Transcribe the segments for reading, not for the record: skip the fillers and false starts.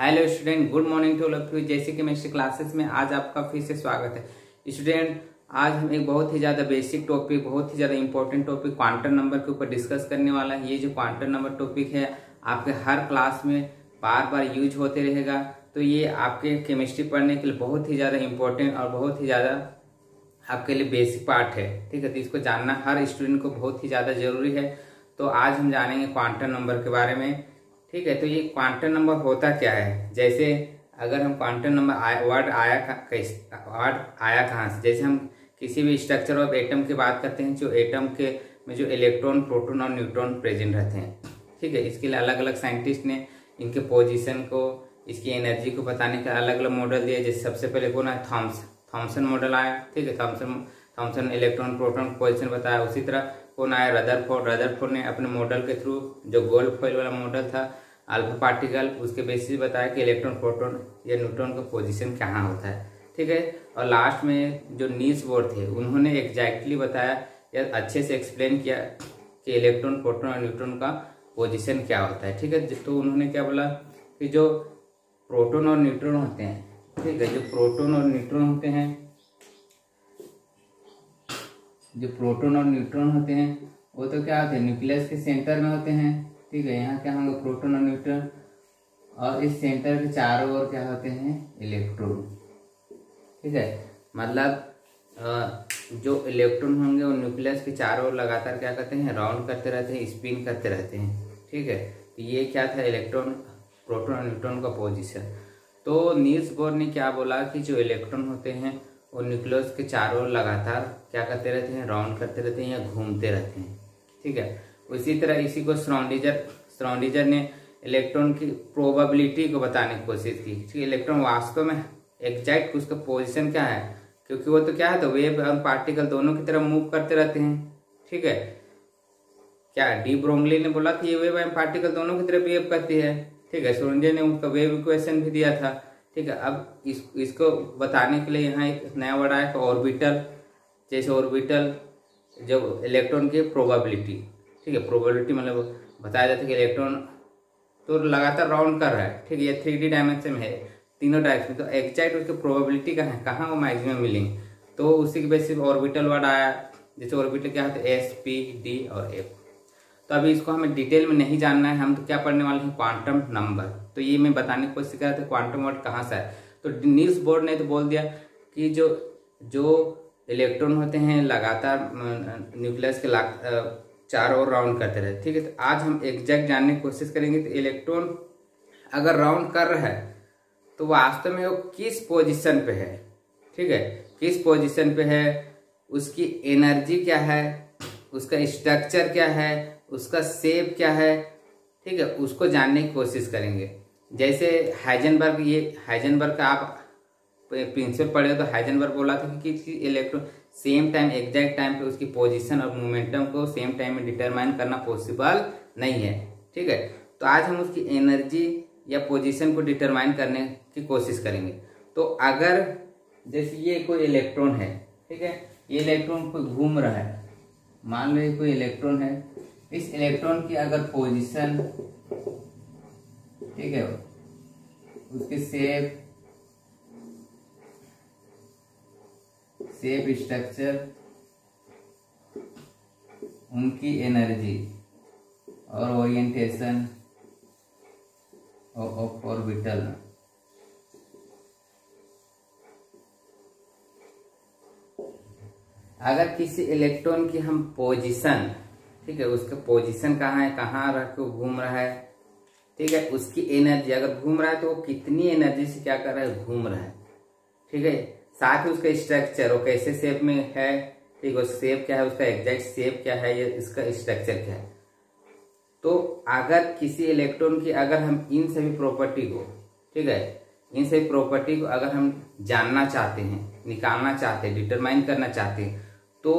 Hello student, good morning to love you. जैसे chemistry classes में आज आपका फिर से स्वागत है। स्टूडेंट, आज हम एक बहुत ही ज़्यादा बेसिक टॉपिक, बहुत ही ज़्यादा इंपॉर्टेंट टॉपिक क्वांटम नंबर के ऊपर डिस्कस करने वाला है। ये जो क्वांटम नंबर टॉपिक है आपके हर क्लास में बार बार यूज होते रहेगा, तो ये आपके केमिस्ट्री पढ़ने के लिए बहुत ही ज़्यादा इम्पोर्टेंट और बहुत ही ज़्यादा आपके लिए बेसिक पार्ट है। ठीक है, तो इसको जानना हर स्टूडेंट को बहुत ही ज़्यादा जरूरी है। तो आज हम जानेंगे क्वांटम नंबर के बारे में। ठीक है, तो ये क्वांटम नंबर होता क्या है, जैसे अगर हम क्वांटम नंबर वर्ड आया कहाँ से, जैसे हम किसी भी स्ट्रक्चर ऑफ एटम की बात करते हैं जो एटम के में जो इलेक्ट्रॉन, प्रोटॉन और न्यूट्रॉन प्रेजेंट रहते हैं। ठीक है, इसके लिए अलग अलग साइंटिस्ट ने इनके पोजीशन को, इसकी एनर्जी को बताने का अलग अलग मॉडल दिया। जैसे सबसे पहले कौन है, थॉमसन मॉडल आया। ठीक है, थॉमसन इलेक्ट्रॉन प्रोटॉन पोजीशन बताया। उसी तरह कौन आया, रदरफोर्ड ने अपने मॉडल के थ्रू, जो गोल्ड फॉइल वाला मॉडल था अल्फा पार्टिकल, उसके बेसिस बताया कि इलेक्ट्रॉन, प्रोटॉन या न्यूट्रॉन का पोजीशन कहाँ होता है। ठीक है, और लास्ट में जो नील्स बोर थे उन्होंने एग्जैक्टली बताया या अच्छे से एक्सप्लेन किया कि इलेक्ट्रॉन, प्रोटॉन और न्यूट्रॉन का पोजीशन क्या होता है। ठीक है, तो उन्होंने क्या बोला कि जो प्रोटॉन और न्यूट्रॉन होते हैं, ठीक है, जो प्रोटॉन और न्यूट्रॉन होते हैं वो तो क्या होते हैं, न्यूक्लियस के सेंटर में होते हैं। ठीक है, यहाँ क्या होंगे प्रोटॉन और न्यूट्रॉन, और इस सेंटर के चारों ओर क्या होते हैं, इलेक्ट्रॉन। ठीक है, मतलब जो इलेक्ट्रॉन होंगे वो न्यूक्लियस के चारों ओर लगातार क्या करते हैं, राउंड करते रहते हैं, स्पिन करते रहते हैं। ठीक है, तो ये क्या था, इलेक्ट्रॉन, प्रोटॉन और न्यूट्रॉन का पोजीशन। तो नील्स बोर ने क्या बोला कि जो इलेक्ट्रॉन होते हैं वो न्यूक्लियस के चारों ओर लगातार क्या करते रहते हैं, राउंड करते रहते हैं या घूमते रहते हैं। ठीक है, उसी तरह इसी को श्रोडिंगर ने इलेक्ट्रॉन की प्रोबेबिलिटी को बताने की कोशिश की कि इलेक्ट्रॉन वास्तव में एग्जैक्ट उसका पोजीशन क्या है, क्योंकि वो तो क्या है, तो वेव और पार्टिकल दोनों की तरफ मूव करते रहते हैं। ठीक है, क्या डी ब्रोंगली ने बोला कि ये वेव एंड पार्टिकल दोनों की तरफ बिहेव करती है। ठीक है, श्रोडिंगर ने उनका वेव इक्वेशन भी दिया था। ठीक है, अब इसको बताने के लिए यहाँ एक नया वर्ड आया कि ऑर्बिटल। जैसे ऑर्बिटल जब इलेक्ट्रॉन की प्रोबेबिलिटी, ठीक है, प्रोबेबिलिटी मतलब बताया जाता है कि इलेक्ट्रॉन तो लगातार राउंड कर रहा है। ठीक है, ये 3D डायमेंशन में है, तीनों डायरेक्शन, तो एग्जैक्ट उसकी प्रोबेबिलिटी कहाँ वो मैक्सिमम मिलेंगे, तो उसी के बेसिस ऑर्बिटल वर्ड आया। जैसे ऑर्बिटल क्या होता है, एस, पी, डी और एफ। तो अभी इसको हमें डिटेल में नहीं जानना है, हम तो क्या पढ़ने वाले हैं, क्वांटम नंबर। तो ये मैं बताने की कोशिश कर रहा था क्वांटम वर्ड कहाँ से है। तो नील्स बोर ने तो बोल दिया कि जो इलेक्ट्रॉन होते हैं लगातार न्यूक्लियस के चारों ओर राउंड करते रहे। ठीक है, तो आज हम एग्जैक्ट जानने की कोशिश करेंगे तो इलेक्ट्रॉन अगर राउंड कर रहा है तो वास्तव में वो किस पोजीशन पे है। ठीक है, किस पोजीशन पे है, उसकी एनर्जी क्या है, उसका स्ट्रक्चर क्या है, उसका शेप क्या है। ठीक है, उसको जानने की कोशिश करेंगे। जैसे हाइजेनबर्ग का आप प्रिंसिपल पढ़े तो हाइजेनबर्ग बोला था कि electron same time, exact time पे उसकी पोजीशन और मोमेंटम को सेम टाइम में डिटरमाइन करना पॉसिबल नहीं है। ठीक है, तो आज हम उसकी एनर्जी या पोजीशन को डिटरमाइन करने की कोशिश करेंगे। तो अगर जैसे ये कोई इलेक्ट्रॉन है, ठीक है, ये इलेक्ट्रॉन कोई घूम रहा है, मान लो ये कोई इलेक्ट्रॉन है, इस इलेक्ट्रॉन की अगर पोजीशन, ठीक है, उसकी शेप, स्ट्रक्चर, उनकी एनर्जी और ओरिएंटेशन ऑफ ऑर्बिटल, अगर किसी इलेक्ट्रॉन की हम पोजीशन, ठीक है, उसका पोजीशन कहाँ है, कहाँ रह के घूम रहा है, ठीक है, उसकी एनर्जी, अगर घूम रहा है तो वो कितनी एनर्जी से क्या कर रहा है, घूम रहा है। ठीक है, साथ ही उसका स्ट्रक्चर वो कैसे शेप में है, ठीक है, शेप क्या है, उसका एग्जैक्ट शेप क्या है, या इसका स्ट्रक्चर क्या है। तो अगर किसी इलेक्ट्रॉन की अगर हम इन सभी प्रॉपर्टी को, ठीक है, इन सभी प्रॉपर्टी को अगर हम जानना चाहते हैं, निकालना चाहते हैं, डिटरमाइन करना चाहते हैं, तो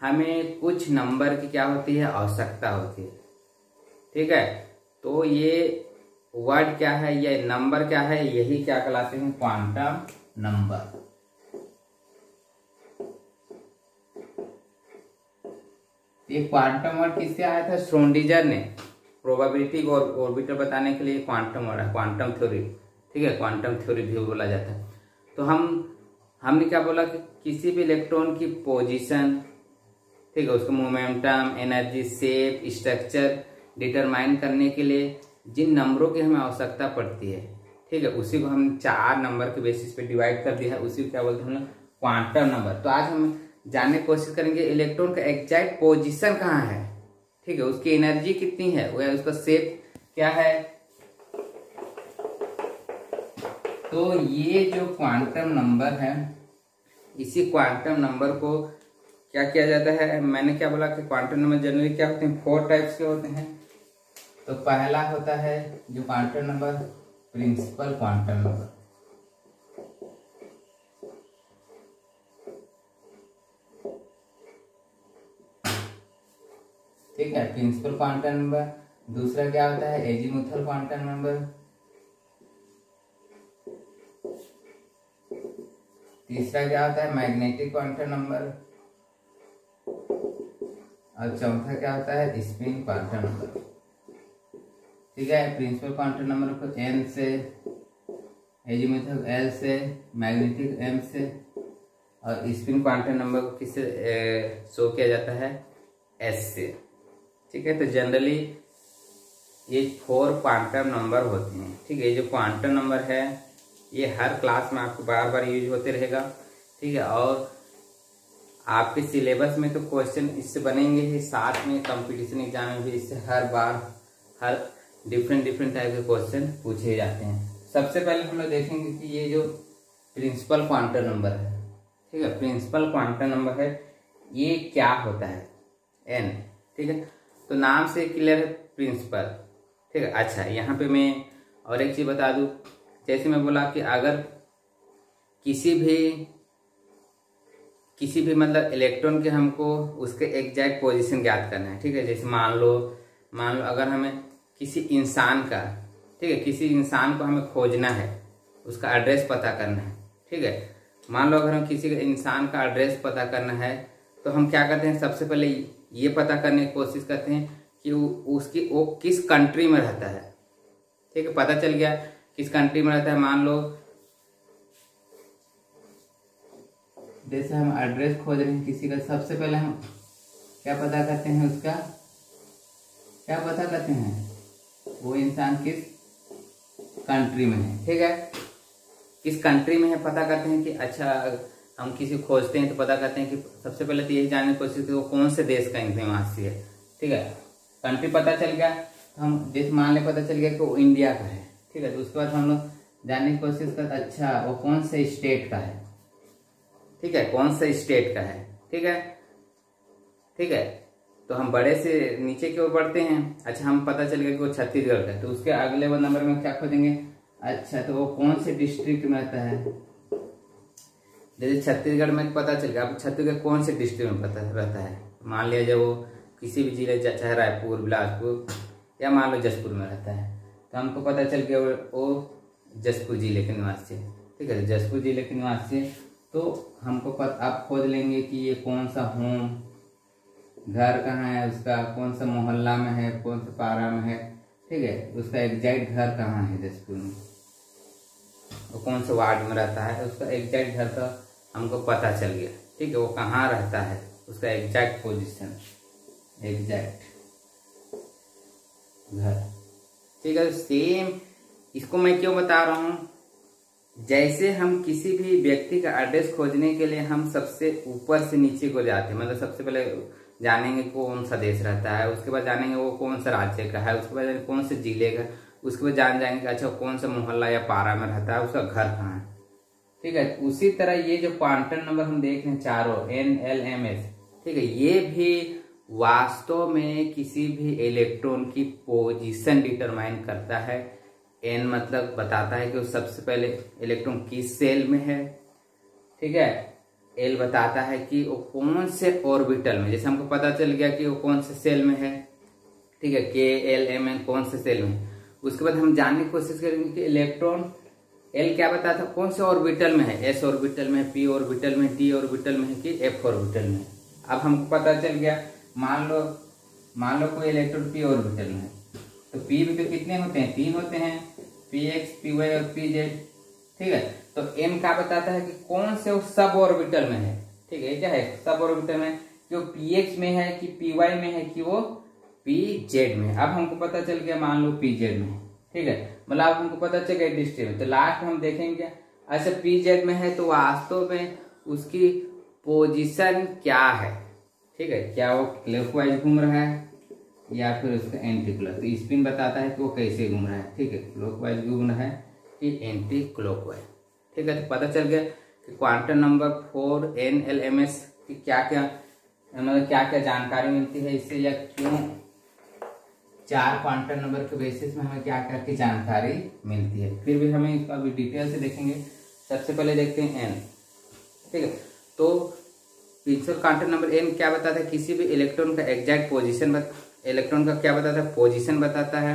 हमें कुछ नंबर की क्या होती है, आवश्यकता होती है। ठीक है, तो ये वर्ड क्या है, ये नंबर क्या है, यही क्या कहलाते हैं, क्वांटम नंबर। ये क्वांटम वर्ड किससे आया था, श्रोडिंगर ने प्रोबेबिलिटी और ऑर्बिटल बताने के लिए क्वांटम हो रहा है, क्वांटम थ्योरी, ठीक है, क्वांटम थ्योरी भी बोला जाता है। तो हमने क्या बोला कि किसी भी इलेक्ट्रॉन की पोजीशन, ठीक है, उसका momentum, energy, shape, structure determine करने के लिए जिन नंबरों की हमें आवश्यकता पड़ती है, ठीक है, उसी को हम 4 नंबर के बेसिस पे डिवाइड कर दिया है, उसी को क्या बोलते हैं हम लोग, क्वांटम नंबर। तो आज हम जानने की कोशिश करेंगे इलेक्ट्रॉन का एग्जैक्ट पोजीशन कहाँ है, ठीक है, उसकी एनर्जी कितनी है, वह उसका शेप क्या है। तो ये जो क्वांटम नंबर है, इसी क्वांटम नंबर को क्या किया जाता है, मैंने क्या बोला कि क्वांटम नंबर जनरली क्या होते हैं, 4 टाइप्स के होते हैं। तो पहला होता है जो quantum number principal quantum number, ठीक है, प्रिंसिपल क्वांटम नंबर। दूसरा क्या होता है, एजीमुथल क्वांटम नंबर। तीसरा क्या होता है, मैग्नेटिक क्वांटम नंबर। और चौथा क्या होता है, स्पिन क्वांटम नंबर, ठीक है। प्रिंसिपल क्वांटम नंबर को एन से, एजीमुथल एल से, मैग्नेटिक एम से, और स्पिन क्वांटम नंबर को किससे शो किया जाता है, एस से, ठीक है। तो जनरली ये 4 क्वांटम नंबर होते हैं, ठीक है। ये जो क्वांटम नंबर है ये हर क्लास में आपको बार बार यूज होते रहेगा, ठीक है, और आपके सिलेबस में तो क्वेश्चन इससे बनेंगे ही, साथ में कंपटीशन एग्जाम में भी इससे हर बार हर डिफरेंट टाइप के क्वेश्चन पूछे जाते हैं। सबसे पहले हम लोग देखेंगे कि ये जो प्रिंसिपल क्वांटम नंबर है, ठीक है, प्रिंसिपल क्वांटम नंबर है, ये क्या होता है, एन, ठीक है। तो नाम से क्लियर है प्रिंसिपल, ठीक है। अच्छा, यहाँ पे मैं और एक चीज़ बता दूँ, जैसे मैं बोला कि अगर किसी भी मतलब इलेक्ट्रॉन के हमको उसके एग्जैक्ट पोजीशन ज्ञात करना है, ठीक है। जैसे मान लो अगर हमें किसी इंसान का, ठीक है, किसी इंसान को हमें खोजना है, उसका एड्रेस पता करना है, ठीक है। मान लो अगर हम किसी इंसान का एड्रेस पता करना है तो हम क्या करते हैं, सबसे पहले ये पता करने की कोशिश करते हैं कि वो किस कंट्री में रहता है, ठीक है। पता चल गया किस कंट्री में रहता है, मान लो जैसे हम एड्रेस खोज रहे हैं किसी का, सबसे पहले हम क्या पता करते हैं, उसका क्या पता करते हैं, वो इंसान किस कंट्री में है, ठीक है, किस कंट्री में है पता करते हैं। कि अच्छा, हम किसी खोजते हैं तो पता करते हैं कि सबसे पहले तो यही जानने की कोशिश वो कौन से देश का निवासी है, ठीक है। कंट्री पता चल गया तो हम जैसे मान लें पता चल गया कि वो इंडिया का है, ठीक है। तो उसके बाद हम लोग जानने की कोशिश करते, अच्छा वो कौन से स्टेट का है, ठीक है, कौन से स्टेट का है, ठीक है, ठीक है। तो हम बड़े से नीचे की ओर बढ़ते हैं। अच्छा, हम पता चल गया कि वो छत्तीसगढ़ का है, तो उसके अगले नंबर में क्या खोजेंगे, अच्छा तो वो कौन से डिस्ट्रिक्ट में रहता है, जैसे छत्तीसगढ़ में पता चल गया, अब छत्तीसगढ़ कौन से डिस्ट्रिक्ट में पता रहता है, मान लिया जब वो किसी भी जिले, चाहे रायपुर, बिलासपुर या मान लो जसपुर में रहता है, तो हमको पता चल गया वो जसपुर जिले के निवासी है, ठीक है, जसपुर जिले के निवासी है। तो हमको आप खोज लेंगे कि ये कौन सा होम, घर कहाँ है उसका, कौन सा मोहल्ला में है, कौन सा पारा में है, ठीक है, उसका एग्जैक्ट घर कहाँ है जसपुर में, वो कौन से वार्ड में रहता है, उसका एग्जैक्ट घर का हमको पता चल गया, ठीक है, वो कहाँ रहता है, उसका एग्जैक्ट पोजीशन, एग्जैक्ट घर, ठीक है। सेम इसको मैं क्यों बता रहा हूँ, जैसे हम किसी भी व्यक्ति का एड्रेस खोजने के लिए हम सबसे ऊपर से नीचे को जाते हैं, मतलब सबसे पहले जानेंगे कौन सा देश रहता है, उसके बाद जानेंगे वो कौन सा राज्य का है, उसके बाद कौन से जिले का, उसके बाद जान जाएंगे अच्छा कौन सा मोहल्ला या पारा में रहता है, उसका घर कहाँ है, ठीक है। उसी तरह ये जो क्वांटम नंबर हम देख रहे हैं चारों एन एल एम एस, ठीक है, ये भी वास्तव में किसी भी इलेक्ट्रॉन की पोजीशन डिटरमाइन करता है। एन मतलब बताता है कि वो सबसे पहले इलेक्ट्रॉन किस सेल में है, ठीक है, एल बताता है कि वो कौन से ऑर्बिटल में, जैसे हमको पता चल गया कि वो कौन से सेल में है, ठीक है, के एल एम एन कौन से सेल में। उसके बाद हम जानने की कोशिश करेंगे कि इलेक्ट्रॉन एल क्या बताता है, कौन से ऑर्बिटल में है, एस ऑर्बिटल में, पी ऑर्बिटल में, डी ऑर्बिटल में है कि एफ ऑर्बिटल में। अब हमको पता चल गया, मान लो कोई इलेक्ट्रॉन पी ऑर्बिटल में है, तो पी पे कितने होते हैं, तीन होते हैं, पी एक्स, पी वाई और पी जेड। ठीक है, तो m का बताता है कि कौन से सब ऑर्बिटल में है। ठीक है, क्या है सब ऑर्बिटल में, जो पी एक्स में है कि पी वाई में है कि वो पी जेड में। अब हमको पता चल गया, मान लो पी जेड में। ठीक है, मतलब अब हमको पता चल गया डिस्ट्री में, तो लास्ट हम देखेंगे अच्छा पी जेड में है तो वास्तव में उसकी पोजीशन क्या है। ठीक है, क्या वो क्लॉकवाइज घूम रहा है या फिर उसका एंटीक्लॉक, तो स्पिन बताता है कि वो कैसे घूम रहा है। ठीक है, क्लॉकवाइज घूम रहा है कि एंटी क्लॉकवाइज। ठीक है, तो पता चल गया कि क्वांटम नंबर 4 NLMS की क्या क्या मतलब क्या क्या जानकारी मिलती है इससे, या क्यों चार क्वांटम नंबर के बेसिस में हमें क्या क्या की जानकारी मिलती है। फिर भी हमें इसका अभी डिटेल से देखेंगे। सबसे पहले देखते हैं एन। ठीक है, तो प्रिंसिपल क्वांटम नंबर एन क्या बताता है, किसी भी इलेक्ट्रॉन का एग्जैक्ट पोजीशन, इलेक्ट्रॉन का क्या बताता है, पोजीशन बताता है।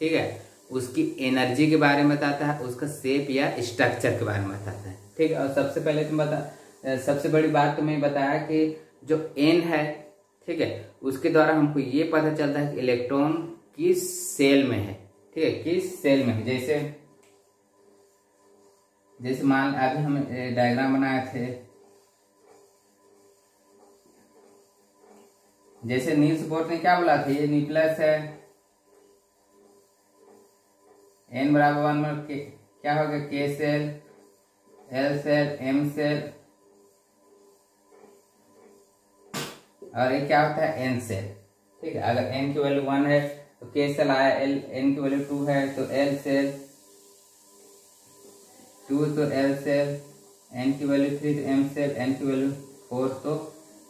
ठीक है, उसकी एनर्जी के बारे में बताता है, उसका शेप या स्ट्रक्चर के बारे में बताता है। ठीक है, और सबसे पहले सबसे बड़ी बात तुम्हें बताया कि जो एन है, ठीक है, उसके द्वारा हमको ये पता चलता है कि इलेक्ट्रॉन किस सेल में है। ठीक है, किस सेल में है, जैसे जैसे मान अभी हम डायग्राम बनाए थे, जैसे नील्स बोर ने क्या बोला था, ये न्यूक्लियस है, एन बराबर 1 में क्या होगा, K shell, L shell, M shell और ये क्या होता है, एन सेल। ठीक है, अगर एन की वैल्यू 1 है तो के सेल आया, एल एन की वैल्यू 2 है तो एल सेल 2, तो एल सेल, एन की वैल्यू 3 तो एम सेल, एन की वैल्यू 4 तो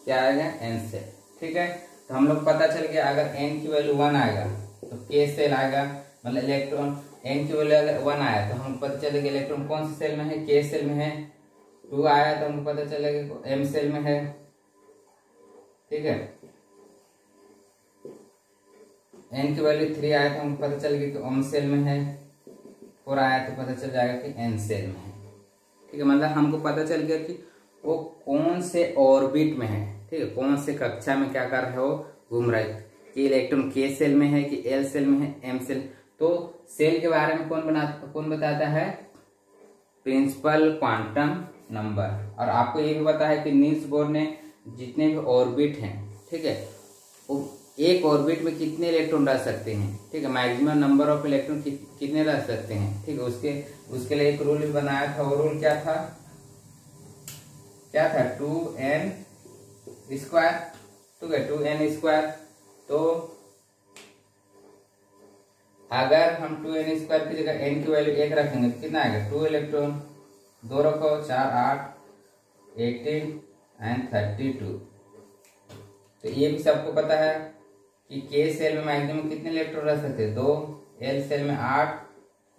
क्या आएगा, एन सेल। ठीक है, तो हम लोग पता चल गया, अगर एन की वैल्यू 1 आएगा तो के सेल आएगा, मतलब इलेक्ट्रॉन एन की वैल्यू अगर 1 आया तो हमको पता चलेगा इलेक्ट्रॉन कौन से सेल में है, के सेल में है। 2 आया तो हमको पता चलेगा एम सेल में है। ठीक है, एन की वैल्यू 3 आया तो हमको पता चलेगा कि ओम सेल में है। 4 आया तो पता चल जाएगा कि एन सेल में है। ठीक है, मतलब हमको पता चल गया कि वो कौन से ऑर्बिट में है। ठीक है, कौन से कक्षा में क्या कर रहा है, वो घूम रहा है, कि इलेक्ट्रॉन के सेल में है कि एल सेल में है, एम सेल। तो सेल के बारे में कौन बताता है, प्रिंसिपल क्वांटम नंबर। और आपको ये भी पता है कि नील्स बोर ने जितने भी ऑर्बिट हैं, ठीक है, एक ऑर्बिट में कितने इलेक्ट्रॉन रह सकते हैं। ठीक है, मैक्सिमम नंबर ऑफ इलेक्ट्रॉन कितने रह सकते हैं। ठीक है, उसके लिए एक रूल भी बनाया था, वो रूल क्या था 2n स्क्वायर। ठीक है, 2n स्क्वायर, तो अगर हम 2n स्क्वायर की जगह n की वैल्यू 1 रखेंगे तो कितना आएगा, 2 इलेक्ट्रॉन, 2 रखो, 4 8 18 एंड 32। तो ये भी सबको पता है कि के सेल में मैक्सिमम कितने इलेक्ट्रॉन रह सकते हैं, 2, एल सेल में 8,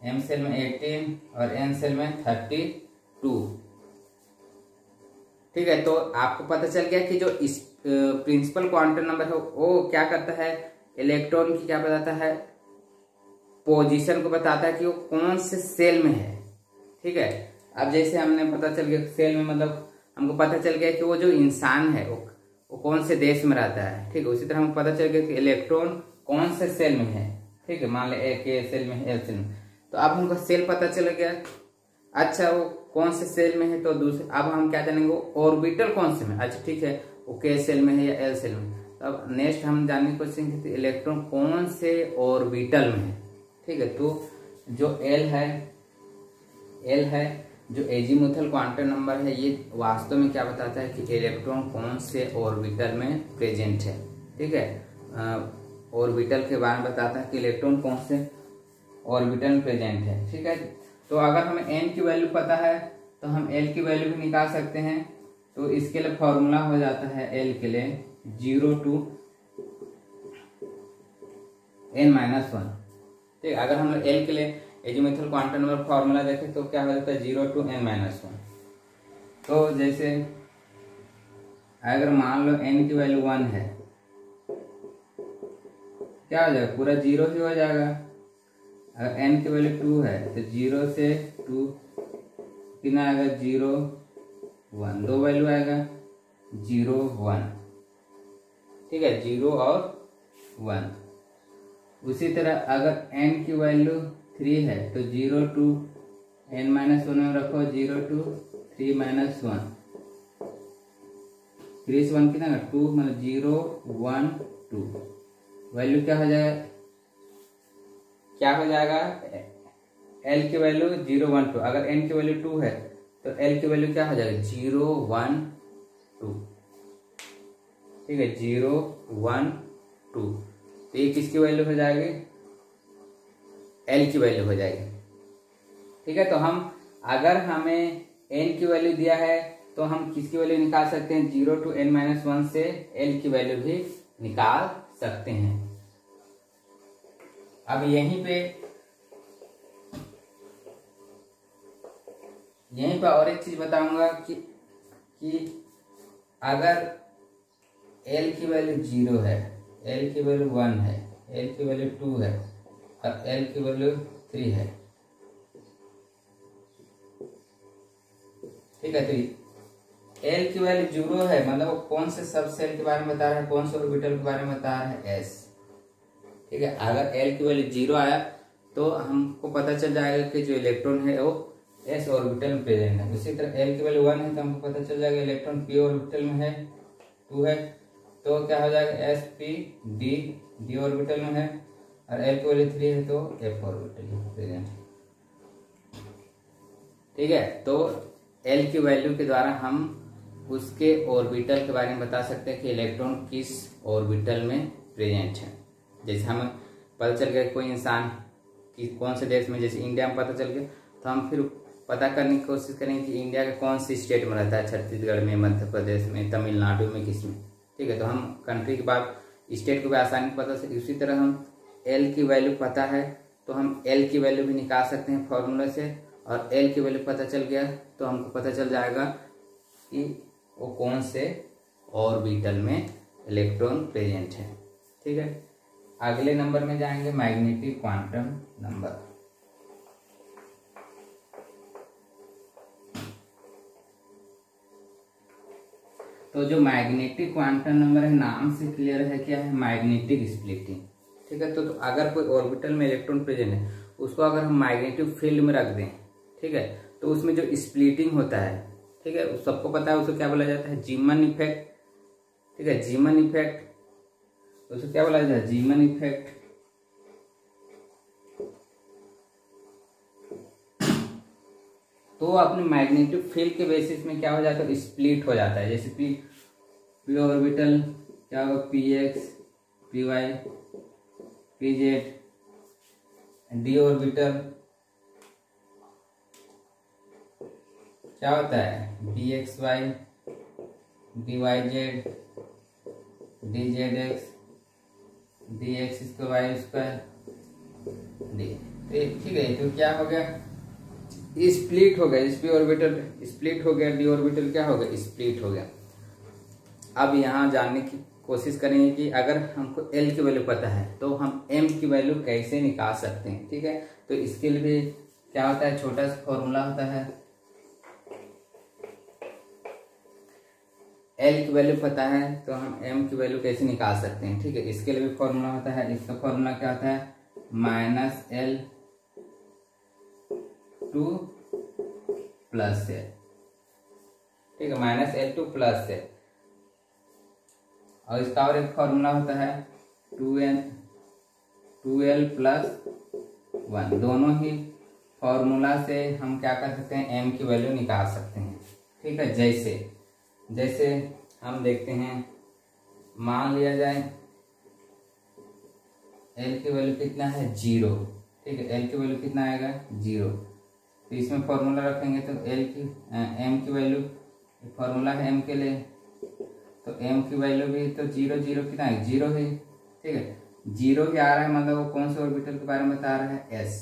एम सेल में 18 और एन सेल में 32। ठीक है, तो आपको पता चल गया कि जो इस प्रिंसिपल क्वांटम नंबर है वो क्या करता है, इलेक्ट्रॉन की क्या बताता है, पोजीशन को बताता है कि वो कौन से सेल में है। ठीक है, अब जैसे हमने पता चल गया सेल में, मतलब हमको पता चल गया कि वो जो इंसान है वो कौन से देश में रहता है। ठीक है, उसी तरह हमको पता चल गया कि इलेक्ट्रॉन कौन से सेल में है। ठीक है, मान लें ए के सेल में, एल सेल में, तो अब हमको सेल पता चल गया। अच्छा, वो कौन से सेल में है, तो दूसरे अब हम क्या जानेंगे, ऑर्बिटल कौन से में, अच्छा ठीक है वो के सेल में है या एल सेल में। तो अब नेक्स्ट हम जानने की कोशिश करते इलेक्ट्रॉन कौन से ऑर्बिटल में है। ठीक है, तो जो एल है जो एजीमुथल क्वांटम नंबर है, ये वास्तव में क्या बताता है कि इलेक्ट्रॉन कौन से ऑर्बिटल में प्रेजेंट है। ठीक है, ऑर्बिटल के बारे में बताता है कि इलेक्ट्रॉन कौन से ऑर्बिटल में प्रेजेंट है। ठीक है, तो अगर हमें एन की वैल्यू पता है तो हम एल की वैल्यू भी निकाल सकते हैं। तो इसके लिए फॉर्मूला हो जाता है एल के लिए 0 to n-1। ठीक है, अगर हम एल के लिए एजीमुथल क्वांटम नंबर फॉर्मूला देखें तो क्या हो जाता है, 0 to n-1। तो जैसे अगर मान लो n की वैल्यू 1 है, क्या हो जाएगा, पूरा 0 ही हो जाएगा। अगर n की वैल्यू 2 है तो 0 से 2 कितना आएगा, 0 1, 2 वैल्यू आएगा 0 1। ठीक है, 0 और 1। उसी तरह अगर एन की वैल्यू 3 है तो 0 to n-1 में रखो, 0 to 3-1, 3 से 1 कितना होगा 2, मतलब 0, 1, 2 वैल्यू क्या हो जाएगा, एल की वैल्यू 0, 1, 2। अगर एन की वैल्यू 2 है तो एल की वैल्यू क्या हो जाएगा 0, 1, 2, ठीक है 0, 1, 2। तो ये किसकी वैल्यू हो जाएगी, एल की वैल्यू हो जाएगी। ठीक है, तो हम अगर हमें एन की वैल्यू दिया है तो हम किसकी वैल्यू निकाल सकते हैं, 0 to n-1 से एल की वैल्यू भी निकाल सकते हैं। अब यहीं पे और एक चीज बताऊंगा कि अगर एल की वैल्यू 0 है, एल की वैल्यू 1 है, एल की वैल्यू 2 है और एल की वैल्यू 3 है, ठीक है। तो एल की वैल्यू 0 है मतलब वो कौन से सब सेल के बारे में बता रहा है, कौन से ऑर्बिटल के बारे में बता रहा है, एस। ठीक है, अगर एल की वैल्यू 0 आया तो हमको पता चल जाएगा कि जो इलेक्ट्रॉन है वो एस ऑर्बिटल में प्रेजेंट है। उसी तरह एल की वैल्यू 1 है तो हमको पता चल जाएगा इलेक्ट्रॉन पी ऑर्बिटल में है, 2 है तो क्या हो जाएगा S P D, D orbital में है। और एल की वैल्यू 3 है तो एफ ऑर्बिटल में प्रेजेंट है। ठीक है, तो एल की वैल्यू के द्वारा हम उसके ऑर्बिटल के बारे में बता सकते हैं कि इलेक्ट्रॉन किस ऑर्बिटल में प्रेजेंट है। जैसे हमें पता चल गया कोई इंसान कि कौन से देश में, जैसे इंडिया में पता चल गया तो हम फिर पता करने की कोशिश करेंगे कि इंडिया के कौन सी स्टेट में रहता है, छत्तीसगढ़ में, मध्य प्रदेश में, तमिलनाडु में, किस में। ठीक है, तो हम कंट्री के बाद स्टेट को भी आसानी से पता सकते। उसी तरह हम एल की वैल्यू पता है तो हम एल की वैल्यू भी निकाल सकते हैं फॉर्मूला से। और एल की वैल्यू पता चल गया तो हमको पता चल जाएगा कि वो कौन से ऑर्बिटल में इलेक्ट्रॉन प्रेजेंट है। ठीक है, अगले नंबर में जाएंगे मैग्नेटिक क्वांटम नंबर। तो जो मैग्नेटिक क्वांटम नंबर है नाम से क्लियर है क्या है, मैग्नेटिक स्प्लिटिंग। ठीक है, तो अगर कोई ऑर्बिटल में इलेक्ट्रॉन प्रेजेंट है उसको अगर हम मैग्नेटिक फील्ड में रख दें, ठीक है, तो उसमें जो स्प्लिटिंग होता है, ठीक है, सबको पता है उसको क्या बोला जाता है, जीमन इफेक्ट। ठीक है, जीमन इफेक्ट उसको क्या बोला जाता है, जीमन इफेक्ट। तो अपने मैग्नेटिक फील्ड के बेसिस में क्या हो जाता है, स्प्लिट हो जाता है। जैसे पी ऑर्बिटल क्या होगा, px, py, pz। D orbital क्या होता है, dxy, dyz, dzx, dx2y2, d। ठीक है, तो क्या हो गया, स्प्लिट हो गया, पी ऑर्बिटल स्प्लिट हो गया, डी ऑर्बिटल क्या हो गया, स्प्लिट हो गया। अब यहाँ जानने की कोशिश करेंगे कि अगर हमको L की वैल्यू पता है तो हम M की वैल्यू कैसे निकाल सकते हैं। ठीक है, तो इसके लिए भी क्या होता है, छोटा सा फॉर्मूला होता है। L की वैल्यू पता है तो हम M की वैल्यू कैसे निकाल सकते हैं। ठीक है, इसके लिए भी फॉर्मूला होता है। इसका फॉर्मूला क्या होता है, -L2 + L। ठीक है, -L2 + L। और इसका और एक फॉर्मूला होता है 2L + 1। दोनों ही फॉर्मूला से हम क्या कर सकते हैं, M की वैल्यू निकाल सकते हैं। ठीक है, जैसे हम देखते हैं, मान लिया जाए L की वैल्यू कितना है, 0। ठीक है, L की वैल्यू कितना आएगा, 0। तो इसमें फॉर्मूला रखेंगे तो M की वैल्यू, फॉर्मूला है M के लिए, तो m की वैल्यू भी तो 0, 0 कितना है, 0 है। ठीक है, 0 ही आ रहा है मतलब वो कौन से ऑर्बिटल के बारे में बता रहा है, s।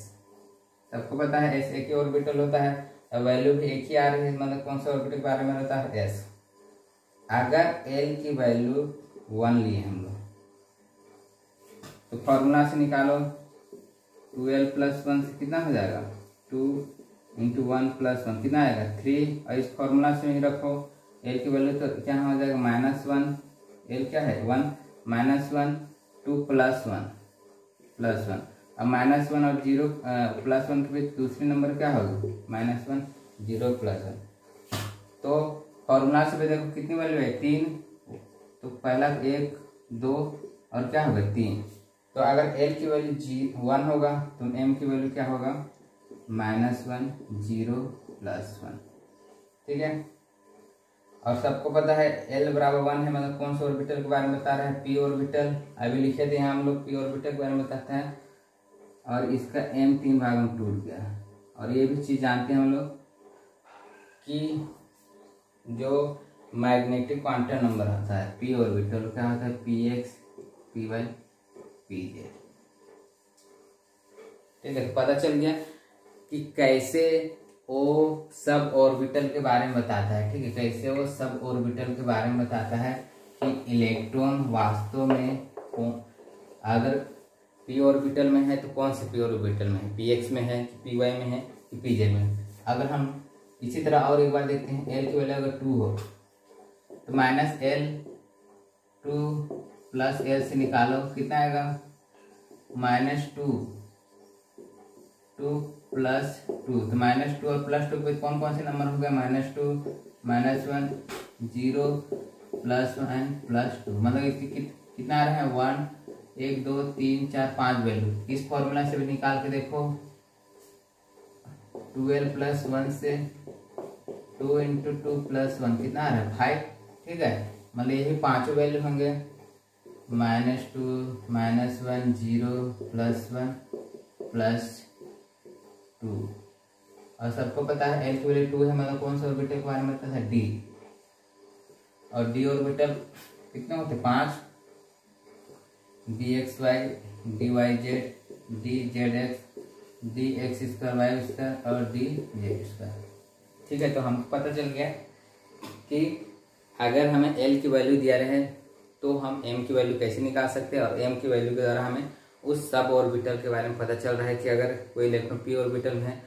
सबको पता है s एक ही ऑर्बिटल होता है, तो वैल्यू भी एक ही आ रही है मतलब कौन से ऑर्बिटल के बारे में बता रहा है, s। अगर l की वैल्यू 1 लिए हम लोग तो फॉर्मूला से निकालो, 2L + 1 से कितना हो जाएगा, 2 × 1 + 1 कितना आएगा, 3। और इस फॉर्मूला से ही रखो, एल की वैल्यू तो क्या हो जाएगा -1, एल क्या है 1, -1, 2 + 1 प्लस वन। अब माइनस वन और जीरो प्लस वन के बीच दूसरी नंबर क्या होगी, minus one zero plus one. तो फॉर्मूला से भी देखो कितनी वैल्यू है, तीन। तो पहला एक दो और क्या होगा तीन। तो अगर एल की वैल्यू जी वन होगा तो एम की वैल्यू क्या होगा, minus one zero plus one. ठीक है, और सबको पता है एल बराबर वन है, मतलब कौन से ऑर्बिटल के बारे में बता रहा है, पी ऑर्बिटल। अभी लिखे थे हम लोग पी ऑर्बिटल के बारे में बताते हैं। और इसका एम तीन भाग में टूट गया। और ये भी चीज़ जानते हैं हम लोग कि जो मैग्नेटिक क्वांटम नंबर होता है पी ऑर्बिटल क्या होता है, P x P Y P Z. ठीक है, पता चल गया कि कैसे वो सब ऑर्बिटल के बारे में बताता है। ठीक है, कैसे वो सब ऑर्बिटल के बारे में बताता है कि इलेक्ट्रॉन वास्तव में अगर पी ऑर्बिटल में है तो कौन से पी ऑर्बिटल में है, पी एक्स में है कि पी वाई में है कि पी जेड में। अगर हम इसी तरह और एक बार देखते हैं, एल की वैल्यू अगर टू हो तो minus L two plus L से निकालो कितना आएगा, minus two to plus two. तो माइनस टू और प्लस टू पे कौन कौन से नंबर हो गए, minus two minus one zero plus one plus two. मतलब इसकी कितना आ रहा है, वन एक दो तीन चार पाँच वैल्यू। इस फॉर्मूला से भी निकाल के देखो, टूएल्व प्लस वन से two into two plus one कितना आ रहा है, फाइव। ठीक है, मतलब यही पाँचों वैल्यू होंगे, minus two minus one zero plus one plus two. और सबको पता है एल की वैल्यू टू है, मतलब कौन सा ऑर्बिटल के बारे में पता है, डी। और डी ऑर्बिटल कितने होते हैं, पाँच। D x Y D Y Z D Z x D x square Y square और डी जेड स्क्वायर। ठीक है, तो हमको पता चल गया कि अगर हमें एल की वैल्यू दिया रहे तो हम एम की वैल्यू कैसे निकाल सकते हैं। और एम की वैल्यू के द्वारा हमें उस सब ऑर्बिटल के बारे में पता चल रहा है कि अगर कोई इलेक्ट्रॉन पी ऑर्बिटल में है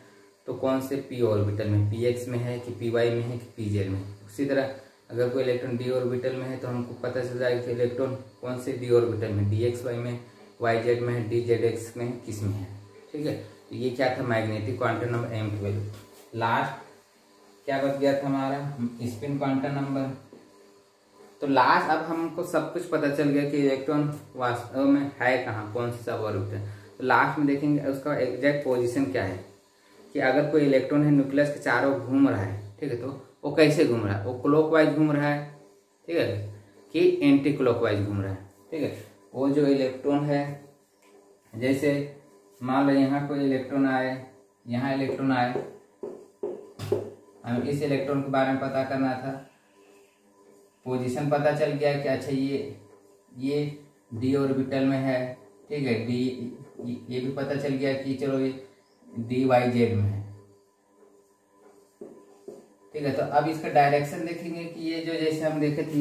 तो कौन से पी ऑर्बिटल में, पी एक्स में है कि पी वाई में है कि पी जेड में। उसी तरह अगर कोई इलेक्ट्रॉन डी ऑर्बिटल में है तो हमको पता चल जाएगा कि इलेक्ट्रॉन कौन से डी ऑर्बिटल में, डी एक्स वाई में वाई जेड में है, डी जेड एक्स में किस में है। ठीक है, तो ये क्या था, मैग्नेटिक क्वांटम नंबर एम की वैल्यू। लास्ट क्या बच गया था हमारा, स्पिन क्वांटम नंबर। तो लास्ट अब हमको सब कुछ पता चल गया कि इलेक्ट्रॉन वास्तव में है कहाँ, कौन सा सब ऑर्बिटल। तो लास्ट में देखेंगे उसका एग्जैक्ट पोजीशन क्या है, कि अगर कोई इलेक्ट्रॉन है न्यूक्लियस के चारों घूम रहा है। ठीक है, तो वो कैसे घूम रहा है, वो क्लॉकवाइज घूम रहा है, ठीक है, कि एंटी क्लॉकवाइज घूम रहा है। ठीक है, वो जो इलेक्ट्रॉन है, जैसे मान लो यहाँ कोई इलेक्ट्रॉन आए, यहाँ इलेक्ट्रॉन आए, हमें इस इलेक्ट्रॉन के बारे में पता करना था, पोजीशन पता चल गया कि अच्छा ये डी ऑर्बिटल में है। ठीक है, डी ये भी पता चल गया कि चलो ये डी वाई जेड में है। ठीक है, तो अब इसका डायरेक्शन देखेंगे कि ये जो जैसे हम देखे थे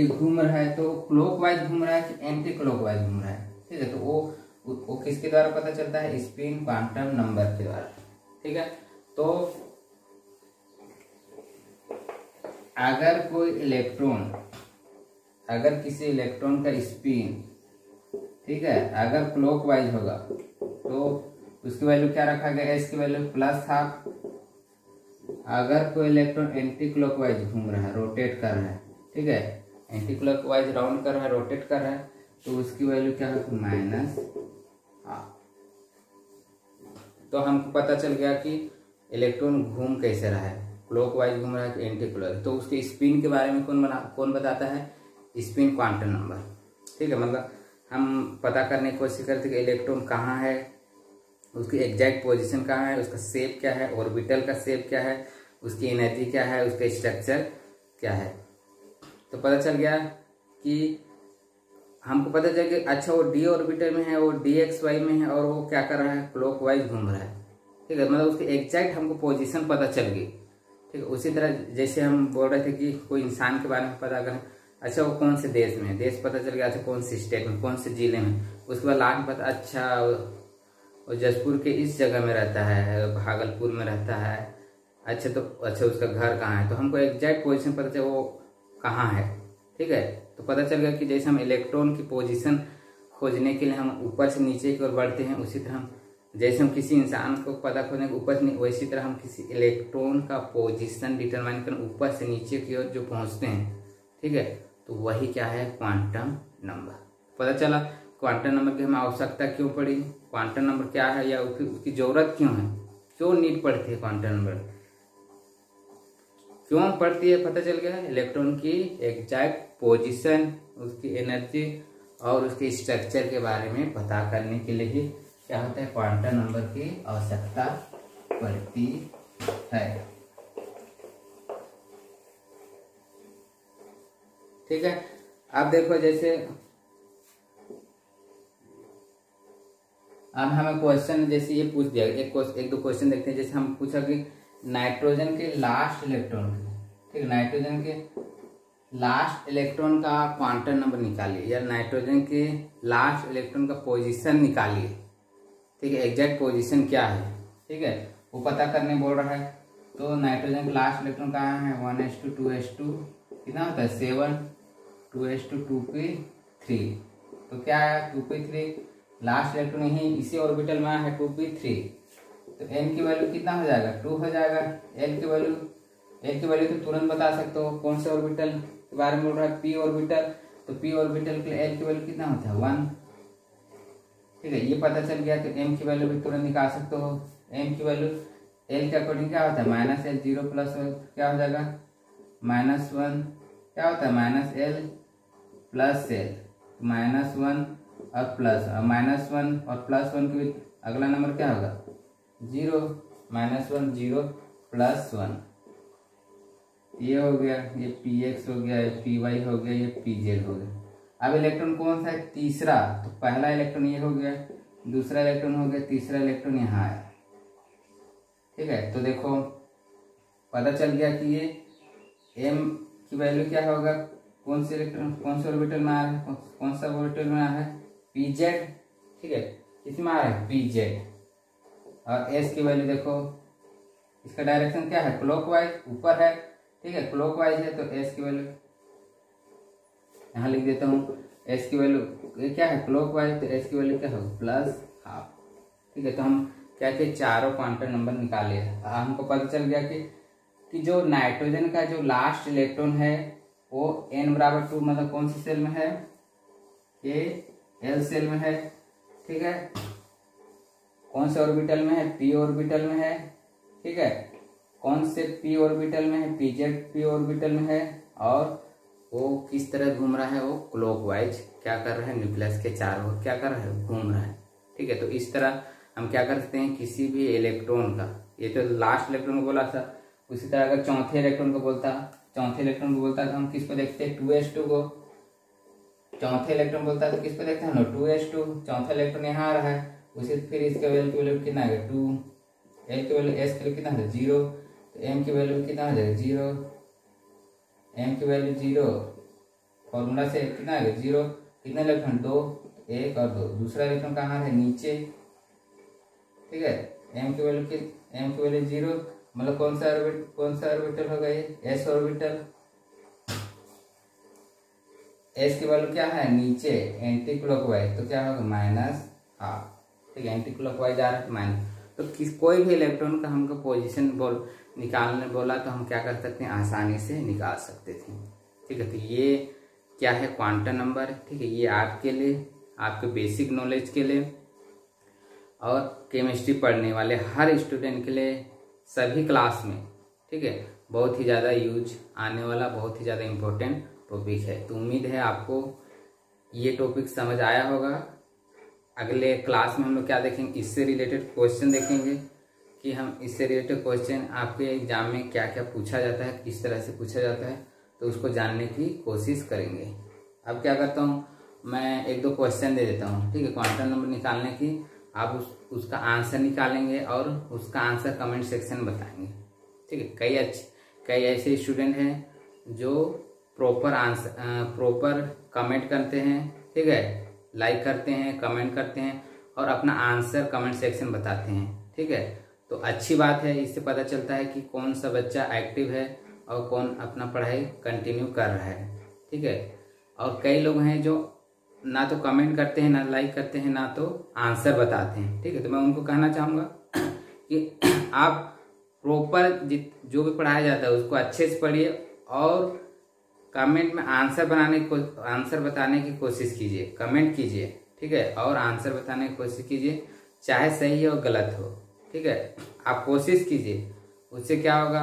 ये घूम रहा है तो क्लॉकवाइज घूम रहा है कि एंटी क्लॉकवाइज घूम रहा है। ठीक है, तो वो किसके द्वारा पता चलता है, स्पिन क्वांटम नंबर के द्वारा। ठीक है, तो अगर कोई इलेक्ट्रॉन, अगर किसी इलेक्ट्रॉन का स्पिन, ठीक है, अगर क्लॉकवाइज होगा तो उसकी वैल्यू क्या रखा गया, एस की वैल्यू प्लस हाफ। अगर कोई इलेक्ट्रॉन एंटी क्लॉकवाइज घूम रहा है, रोटेट कर रहा है, ठीक है, एंटी क्लॉकवाइज राउंड कर रहा है, रोटेट कर रहा है, तो उसकी वैल्यू क्या होगी, माइनस हाफ। तो हमको पता चल गया कि इलेक्ट्रॉन घूम कैसे रहा है, क्लॉकवाइज घूम रहा है कि एंटी क्लॉकवाइज। तो उसके स्पिन के बारे में कौन बताता है, स्पिन क्वांटम नंबर। ठीक है, मतलब हम पता करने की कोशिश करते हैं कि इलेक्ट्रॉन कहाँ है, उसकी एग्जैक्ट पोजीशन कहाँ है, उसका शेप क्या है, ऑर्बिटल का शेप क्या है, उसकी एनर्जी क्या है, उसका स्ट्रक्चर क्या है। तो पता चल गया कि हमको पता चल गया अच्छा वो डी ऑर्बिटल में है, वो डी एक्स वाई में है और वो क्या कर रहा है, क्लॉकवाइज घूम रहा है। ठीक है, मतलब उसकी एग्जैक्ट हमको पोजिशन पता चल गई। ठीक है, उसी तरह जैसे हम बोल रहे थे कि कोई इंसान के बारे में पता करें, अच्छा वो कौन से देश में है, देश पता चल गया, अच्छा कौन से स्टेट में, कौन से जिले में। उसके बाद लास्ट पता, अच्छा वो जसपुर के इस जगह में रहता है, भागलपुर में रहता है, अच्छा तो अच्छा उसका घर कहाँ है। तो हमको एग्जैक्ट पोजीशन पता चल वो कहाँ है। ठीक है, तो पता चल गया कि जैसे हम इलेक्ट्रॉन की पोजिशन खोजने के लिए हम ऊपर से नीचे की ओर बढ़ते हैं, उसी तरह हम जैसे हम किसी इंसान को पता खोजने के ऊपर से, वैसी तरह हम किसी इलेक्ट्रॉन का पोजीशन डिटरमाइन कर ऊपर से नीचे की ओर जो पहुंचते हैं, ठीक है, तो वही क्या है क्वांटम नंबर। पता चला क्वांटम नंबर की हमें आवश्यकता क्यों पड़ी, क्वांटम नंबर क्या है या उसकी जरूरत क्यों है, क्यों नीड पड़ती है क्वांटम नंबर, क्यों पड़ती है पता चल गया। इलेक्ट्रॉन की एग्जैक्ट पोजीशन, उसकी एनर्जी और उसके स्ट्रक्चर के बारे में पता करने के लिए क्या होता है क्वांटम नंबर की आवश्यकता पड़ती है, ठीक है। अब देखो जैसे अब हमें क्वेश्चन जैसे ये पूछ दिया, एक दो क्वेश्चन देखते हैं। जैसे हम पूछा कि नाइट्रोजन के लास्ट इलेक्ट्रॉन, ठीक है, नाइट्रोजन के लास्ट इलेक्ट्रॉन का क्वांटम नंबर निकालिए या नाइट्रोजन के लास्ट इलेक्ट्रॉन का पोजीशन निकालिए, ठीक है, एग्जैक्ट पोजीशन क्या है, ठीक है, वो पता करने बोल रहा है। तो नाइट्रोजन के लास्ट इलेक्ट्रॉन कहाँ है, 1s2 2s2 कितना होता है 7, 2s2 2p3, तो क्या है 2p3, लास्ट इलेक्ट्रॉन यही इसी ऑर्बिटल में है 2p3, तो n की वैल्यू कितना हो जाएगा 2 हो जाएगा। l की वैल्यू तो तुरंत बता सकते हो, कौन से ऑर्बिटल के बारे में बोल रहा है, p ऑर्बिटल, तो p ऑर्बिटल के लिए l की वैल्यू कितना होता है 1, ठीक है, ये पता चल गया। तो m की वैल्यू भी तुरंत निकाल सकते हो, m की वैल्यू l के अकॉर्डिंग क्या होता है माइनस एल, 0 प्लस 1 क्या हो जाएगा -1, क्या होता है -l प्लस l, -1 और +1 के बीच अगला नंबर क्या होगा 0, -1 0 प्लस 1, ये हो गया, ये px हो गया, ये py हो गया, ये pz हो गया। अब इलेक्ट्रॉन कौन सा है तीसरा, तो पहला इलेक्ट्रॉन ये हो गया, दूसरा इलेक्ट्रॉन हो गया, तीसरा इलेक्ट्रॉन यहाँ आया, ठीक है। तो देखो पता चल गया कि ये m की वैल्यू क्या होगा, कौन से इलेक्ट्रॉन कौन से ऑर्बिटल में आ रहा है, कौन सा ऑर्बिटल में आ रहा है pz, ठीक है, इसमें आ रहा है pz। और s की वैल्यू देखो, इसका डायरेक्शन क्या है क्लॉकवाइज ऊपर है, ठीक है, क्लॉकवाइज है, तो s की वैल्यू यहाँ लिख देता हूँ, s की वैल्यू क्या है क्लॉकवाइज, तो s की वैल्यू क्या होगी +12, ठीक है। तो हम क्या कि चारों क्वांटम नंबर निकाले, हमको पता चल गया कि जो नाइट्रोजन का जो लास्ट इलेक्ट्रॉन है वो n बराबर 2 मतलब कौन सी सेल में है, ये एल सेल में है, ठीक है, कौन से ऑर्बिटल में है p ऑर्बिटल में है, ठीक है, कौन से p ऑर्बिटल में है pz p ऑर्बिटल में है, और वो किस तरह घूम रहा है, वो क्लॉकवाइज क्या कर रहा है न्यूक्लियस के चारों ओर क्या कर रहा है घूम रहा है, ठीक है। तो इस तरह हम क्या कर सकते हैं किसी भी इलेक्ट्रॉन का, ये तो लास्ट इलेक्ट्रॉन को बोला था, उसी तरह अगर चौथे इलेक्ट्रॉन को बोलता तो हम किस पर देखते हैं 2s2 को, चौथे इलेक्ट्रॉन बोलता है तो किस पर देखते हैं हम 2s2, चौथा इलेक्ट्रॉन यहाँ आ रहा है, उसे फिर इसका वैल्यू की वैल्यू कितना है 2, एल की वैल्यू एस की कितना है 0, तो एम की वैल्यू कितना हो जाएगा 0, एम की वैल्यू 0, फॉर्मूला से कितना आएगा 0, कितना इलेक्ट्रॉन 2 1 और 2, दूसरा इलेक्ट्रॉन कहाँ है नीचे, ठीक है, एम की वैल्यू 0 मतलब कौन सा ऑर्बिटल होगा ये एस ऑर्बिटल, एस की वैल्यू क्या है नीचे एंटी क्लॉकवाइज, तो क्या होगा -12, ठीक है, एंटी क्लॉकवाइज आ रहा है माइनस। तो कोई भी इलेक्ट्रॉन का हमको पोजीशन निकालने बोला तो हम क्या कर सकते हैं आसानी से निकाल सकते थे, ठीक है। तो ये क्या है क्वांटम नंबर, ठीक है, ये आपके लिए आपके बेसिक नॉलेज के लिए और केमिस्ट्री पढ़ने वाले हर स्टूडेंट के लिए सभी क्लास में, ठीक है, बहुत ही ज़्यादा यूज आने वाला बहुत ही ज़्यादा इम्पोर्टेंट टॉपिक है। तो उम्मीद है आपको ये टॉपिक समझ आया होगा। अगले क्लास में हम लोग क्या देखेंगे, इससे रिलेटेड क्वेश्चन देखेंगे कि हम इससे रिलेटेड क्वेश्चन आपके एग्जाम में क्या क्या पूछा जाता है, किस तरह से पूछा जाता है, तो उसको जानने की कोशिश करेंगे। अब क्या करता हूँ मैं एक दो क्वेश्चन दे देता हूँ, ठीक है, क्वांटम नंबर निकालने की, आप उसका आंसर निकालेंगे और उसका आंसर कमेंट सेक्शन में बताएंगे, ठीक है। कई ऐसे स्टूडेंट हैं जो प्रॉपर कमेंट करते हैं, ठीक है, लाइक करते हैं, कमेंट करते हैं और अपना आंसर कमेंट सेक्शन में बताते हैं, ठीक है। तो अच्छी बात है, इससे पता चलता है कि कौन सा बच्चा एक्टिव है और कौन अपना पढ़ाई कंटिन्यू कर रहा है, ठीक है। और कई लोग हैं जो ना तो कमेंट करते हैं, ना लाइक करते हैं, ना तो आंसर बताते हैं, ठीक है। तो मैं उनको कहना चाहूँगा कि आप प्रॉपर जो भी पढ़ाया जाता है उसको अच्छे से पढ़िए और कमेंट में आंसर बताने की कोशिश कीजिए, कमेंट कीजिए, ठीक है, और आंसर बताने की कोशिश कीजिए, चाहे सही हो गलत हो, ठीक है, आप कोशिश कीजिए। उससे क्या होगा,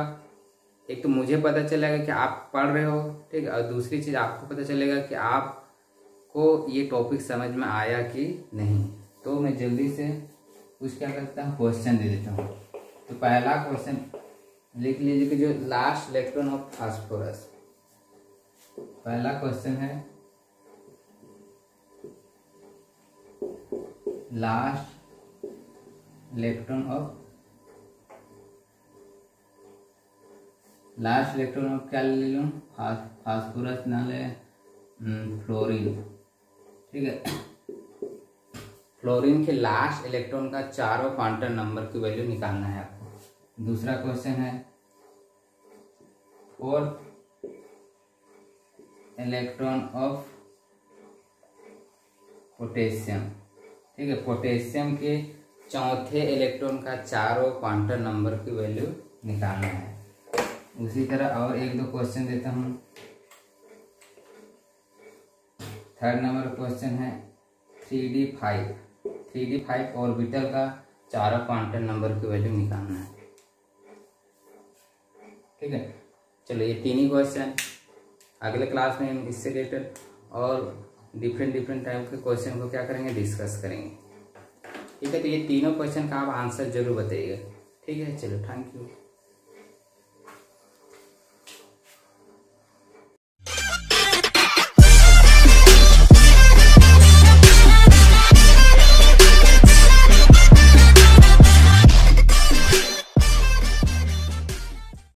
एक तो मुझे पता चलेगा कि आप पढ़ रहे हो, ठीक है, और दूसरी चीज़ आपको पता चलेगा कि आपको ये टॉपिक समझ में आया कि नहीं। तो मैं जल्दी से कुछ क्या करता हूँ, क्वेश्चन दे देता हूँ। तो पहला क्वेश्चन लिख लीजिए कि जो लास्ट इलेक्ट्रॉन ऑफ फास्फोरस, पहला क्वेश्चन है लास्ट इलेक्ट्रॉन ऑफ क्या ले लूँ, फास्फोरस ना ले, फ्लोरीन, ठीक है। फ्लोरीन के लास्ट इलेक्ट्रॉन का 4वां क्वांटम नंबर की वैल्यू निकालना है आपको। दूसरा क्वेश्चन है 4 इलेक्ट्रॉन ऑफ पोटेशियम, ठीक है, पोटेशियम के 4थे इलेक्ट्रॉन का 4वां क्वांटम नंबर की वैल्यू निकालना है। उसी तरह और एक दो क्वेश्चन देता हूँ। थर्ड नंबर क्वेश्चन है 3d5 ऑर्बिटल का 4वां क्वांटम नंबर की वैल्यू निकालना है, ठीक है। चलो ये 3 ही क्वेश्चन, अगले क्लास में हम इससे रिलेटेड और डिफरेंट टाइप के क्वेश्चन को क्या करेंगे, डिस्कस करेंगे, ठीक है। तो ये तीनों क्वेश्चन का आप आंसर जरूर बताइएगा, ठीक है। चलो थैंक यू।